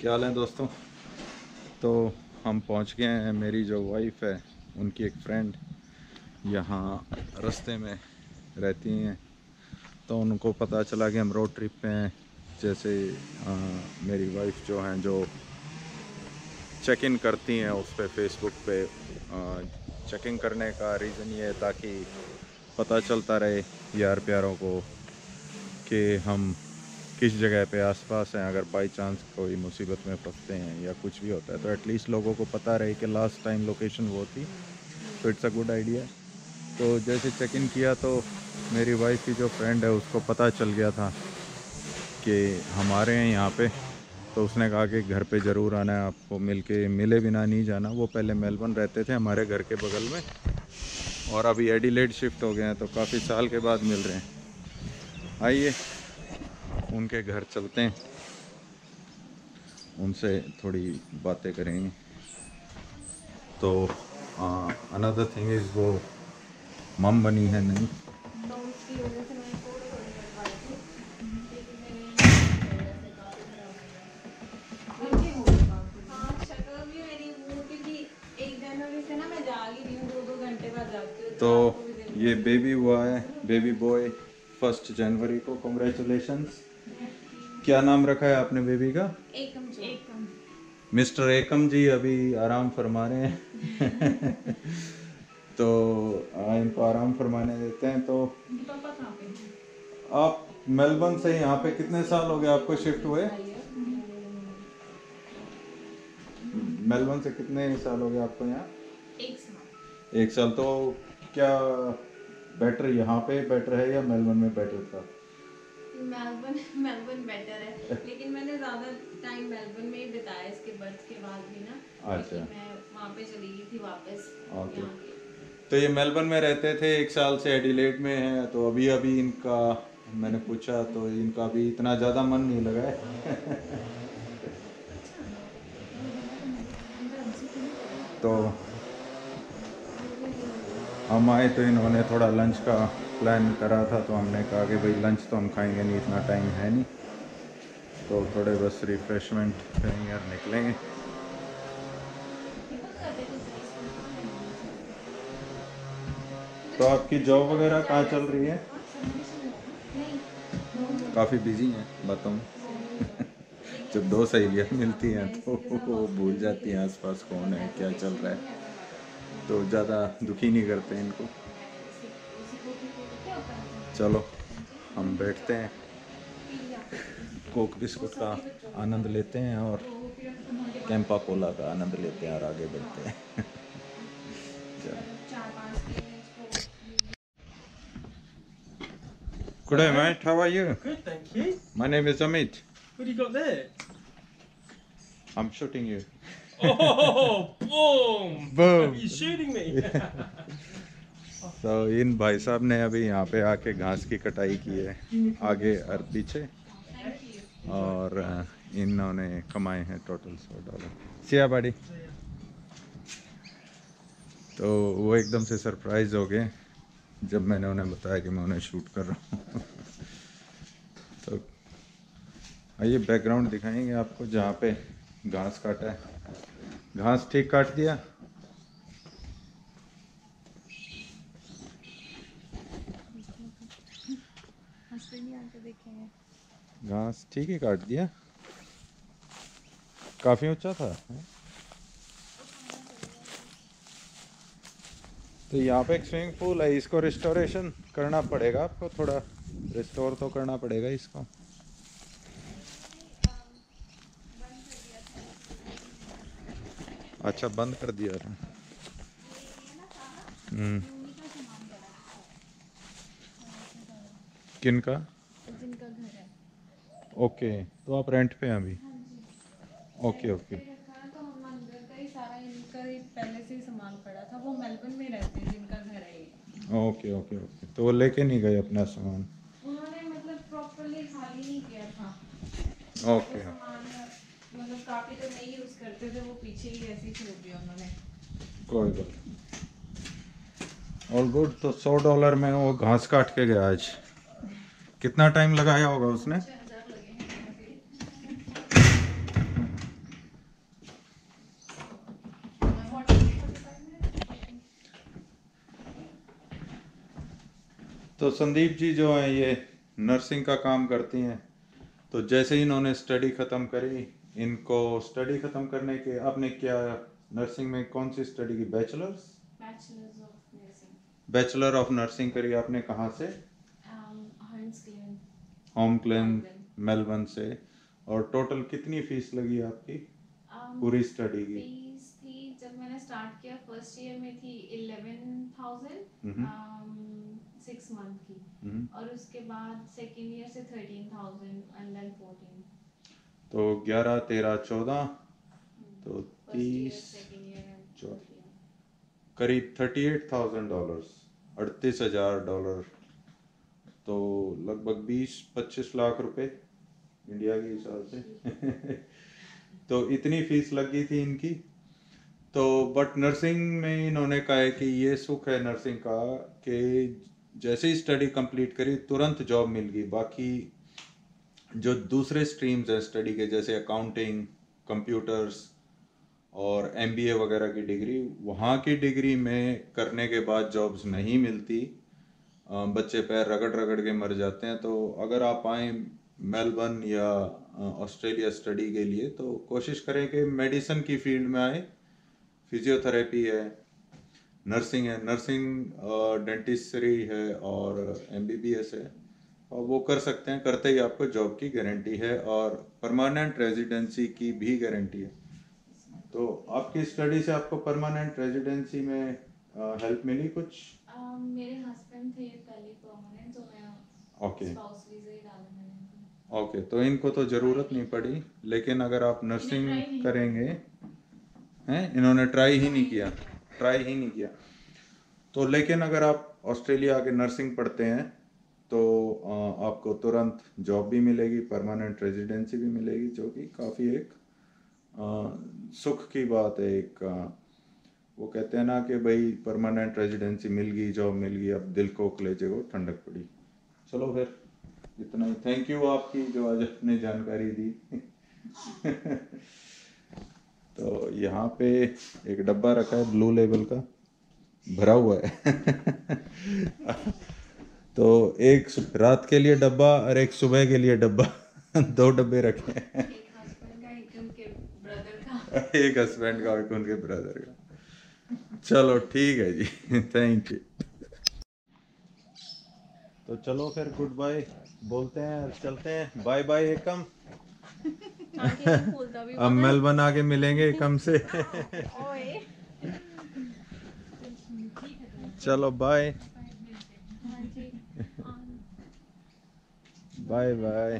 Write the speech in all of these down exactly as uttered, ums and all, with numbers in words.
क्या हाल है दोस्तों। तो हम पहुंच गए हैं, मेरी जो वाइफ है उनकी एक फ्रेंड यहाँ रास्ते में रहती हैं, तो उनको पता चला कि हम रोड ट्रिप पे हैं। जैसे आ, मेरी वाइफ जो हैं जो चेक इन करती हैं उस पर फेसबुक पे, पे चेक इन करने का रीज़न ये है ताकि पता चलता रहे यार प्यारों को कि हम किस जगह पे आसपास हैं। अगर बाई चांस कोई मुसीबत में फंसते हैं या कुछ भी होता है तो एटलीस्ट लोगों को पता रहे कि लास्ट टाइम लोकेशन वो थी, तो इट्स अ गुड आइडिया। तो जैसे चेक इन किया तो मेरी वाइफ की जो फ्रेंड है उसको पता चल गया था कि हमारे हैं यहाँ पे, तो उसने कहा कि घर पे ज़रूर आना है, आपको मिल के मिले बिना नहीं जाना। वो पहले मेलबर्न रहते थे हमारे घर के बगल में और अभी एडिलेड शिफ्ट हो गए हैं, तो काफ़ी साल के बाद मिल रहे हैं। आइए उनके घर चलते हैं, उनसे थोड़ी बातें करेंगे। तो अनदर थिंग इज़ वो मम बनी है नहीं, तो ये बेबी हुआ है, बेबी बॉय फर्स्ट जनवरी को। कॉन्ग्रेचुलेशंस। क्या नाम रखा है आपने बेबी का? एकम जी। एकम। मिस्टर एकम जी अभी आराम फरमा रहे हैं तो इनको आराम फरमाने देते हैं। तो पापा कहाँ पे हैं? आप मेलबर्न से यहाँ पे कितने साल हो गए आपको शिफ्ट हुए? मेलबर्न से कितने साल हो गए आपको यहाँ? एक साल। एक साल। तो क्या बेटर यहाँ पे बेटर है या मेलबर्न में बेटर था? मेलबर्न मेलबर्न बेटर है, लेकिन मैंने ज़्यादा टाइम मेलबर्न में ही बिताया इसके बर्थ के बाद भी ना। अच्छा। मैं वहाँ पे चली गई थी वापस। ओके। तो ये मेलबर्न में रहते थे, एक साल से एडिलेड में हैं, तो अभी अभी इनका मैंने पूछा तो इनका अभी इतना ज़्यादा मन नहीं लगा है तो हम आए तो इन्होंने थोड़ा लंच का प्लान करा था, तो हमने कहा कि भाई लंच तो हम खाएंगे नहीं, इतना टाइम है नहीं, तो थोड़े बस रिफ्रेशमेंट करेंगे और निकलेंगे। तो आपकी जॉब वगैरह कहाँ चल रही है? काफ़ी बिजी हैं बताऊँ जब दो सहेलियाँ मिलती हैं तो वो भूल जाती हैं आसपास कौन है, क्या चल रहा है, तो ज़्यादा दुखी नहीं करते इनको। चलो हम बैठते हैं, कोक बिस्कुट का आनंद लेते हैं और कैंपा कोला का आनंद लेते हैं और आगे बढ़ते हैं Good day mate, how are you? Good, thank you. My name is Amit. What do you got there? I'm shooting you. Oh, boom! Boom! Are you shooting me? तो इन भाई साहब ने अभी यहाँ पे आके घास की कटाई की है, आगे और पीछे, और इन्होंने कमाए हैं टोटल सौ डॉलर सिया बाड़ी। तो वो एकदम से सरप्राइज हो गए जब मैंने उन्हें बताया कि मैं उन्हें शूट कर रहा हूँ तो आइए बैकग्राउंड दिखाएंगे आपको जहाँ पे घास काटा है। घास ठीक काट दिया? घास ठीक ही काट दिया, काफी ऊंचा था। तो यहाँ पे एक स्विमिंग पूल है, इसको रिस्टोरेशन करना पड़ेगा आपको, थोड़ा रिस्टोर तो करना पड़ेगा इसको। अच्छा, बंद कर दिया था। हम्म। किनका? जिनका घर है। ओके, तो आप रेंट पे हैं अभी? Okay okay. तो हम अंदर का ही सारा इनका ही पहले से ही सामान पड़ा था, वो मेलबर्न में रहते हैं जिनका घर है ये। Okay okay okay. तो वो लेके नहीं गए अपना सामान? उन्होंने मतलब प्रॉपर्ली खाली नहीं किया था। ओके। मतलब काफी तो नहीं यूज करते थे, वो पीछे ही ऐसी छोड़ दिया उन्होंने। कोई बात। All good. तो सौ डॉलर में वो घास काट के गया आज। कितना टाइम लगाया होगा उसने? तो संदीप जी जो हैं ये नर्सिंग का काम करती हैं। तो जैसे ही इन्होंने स्टडी ख़त्म करी, इनको स्टडी ख़त्म करने के आपने क्या नर्सिंग में कौन सी स्टडी की? Bachelors bachelors of nursing bachelor of nursing करी आपने। कहाँ से? होम क्लेम मेलबर्न से। और टोटल कितनी फीस लगी आपकी um, पूरी स्टडी की? फीस थी जब मैंने स्टार्ट किया फर्स्ट ईयर में थी इलेवन थाउजेंड सिक्स मंथ की, और उसके बाद सेकेंड ईयर से thirteen thousand and then fourteen. तो ग्यारह तेरह चौदह, तो तीस करीब थर्टी एट थाउजेंड डॉलर्स, अड़तीस हजार डॉलर तो लगभग बीस पच्चीस लाख रुपए इंडिया के हिसाब से। तो इतनी फीस लगी थी इनकी। तो बट नर्सिंग में इन्होंने कहा है कि ये सुख है नर्सिंग का कि जैसे ही स्टडी कंप्लीट करी तुरंत जॉब मिल गई। बाकी जो दूसरे स्ट्रीम्स हैं स्टडी के, जैसे अकाउंटिंग, कंप्यूटर्स और एमबीए वगैरह की डिग्री, वहाँ की डिग्री में करने के बाद जॉब्स नहीं मिलती, बच्चे पैर रगड़ रगड़ के मर जाते हैं। तो अगर आप आएँ मेलबर्न या ऑस्ट्रेलिया स्टडी के लिए तो कोशिश करें कि मेडिसिन की फील्ड में आए। फिजियोथेरेपी है, नर्सिंग है, नर्सिंग डेंटिस्ट्री है और एमबीबीएस है, और वो कर सकते हैं। करते ही आपको जॉब की गारंटी है और परमानेंट रेजिडेंसी की भी गारंटी है। तो आपकी स्टडी से आपको परमानेंट रेजिडेंसी में हेल्प मिली कुछ? uh, मेरे हस्बैंड थे पहले परमानेंट, तो मैं ओके स्पाउस वीजा ही डाला मैंने। ओके okay, तो इनको तो ज़रूरत नहीं पड़ी। लेकिन अगर आप नर्सिंग करेंगे हैं, इन्होंने ट्राई ही नहीं किया ट्राई ही नहीं किया तो लेकिन अगर आप ऑस्ट्रेलिया आके नर्सिंग पढ़ते हैं तो आपको तुरंत जॉब भी मिलेगी, परमानेंट रेजिडेंसी भी मिलेगी, जो कि काफ़ी एक आ, सुख की बात है। एक आ, वो कहते हैं ना कि भाई परमानेंट रेजिडेंसी मिल गई, जॉब मिल गई, अब दिल को कलेजे को ठंडक पड़ी। चलो फिर इतना ही। थैंक यू आपकी जो आज आपने जानकारी दी। तो यहाँ पे एक डब्बा रखा है ब्लू लेबल का, भरा हुआ है। तो एक रात के लिए डब्बा और एक सुबह के लिए डब्बा, दो डब्बे रखे हैं। एक हस्बैंड का, एक उनके ब्रदर का। एक हस्बैंड का, एक उनके ब्रदर का। चलो ठीक है जी, थैंक यू। तो चलो फिर गुड बाय बोलते हैं, चलते हैं। बाय बाय एकम। अब मेलबर्न आके मिलेंगे एकम से। चलो बाय बाय बाय।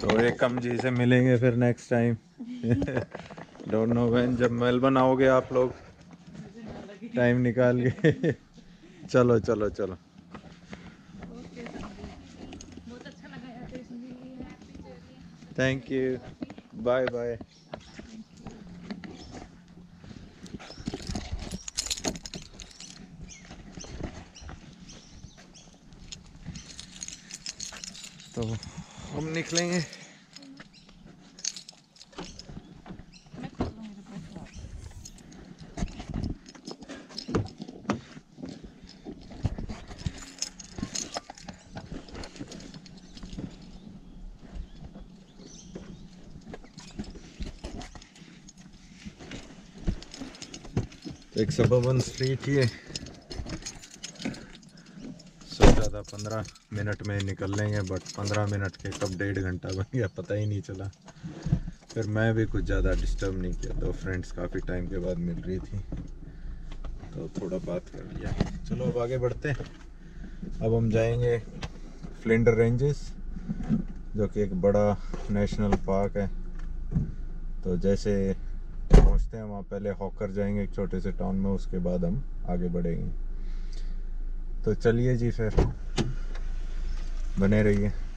तो एकम जी से मिलेंगे फिर next time. Don't know when, जब मेलबर्न आओगे आप लोग टाइम निकाल के। चलो चलो चलो थैंक यू, बाय बाय। तो हम निकलेंगे। एक सबर्बन स्ट्रीट ही है, सोचा था पंद्रह मिनट में निकल लेंगे, बट पंद्रह मिनट के कब डेढ़ घंटा बन गया पता ही नहीं चला। फिर मैं भी कुछ ज़्यादा डिस्टर्ब नहीं किया। तो फ्रेंड्स काफ़ी टाइम के बाद मिल रही थी तो थोड़ा बात कर लिया। चलो अब आगे बढ़ते हैं। अब हम जाएंगे फ्लिंडर रेंजेस, जो कि एक बड़ा नेशनल पार्क है। तो जैसे पहुँचते हैं वहाँ पहले हॉकर जाएंगे, एक छोटे से टाउन में, उसके बाद हम आगे बढ़ेंगे। तो चलिए जी, फिर बने रहिए।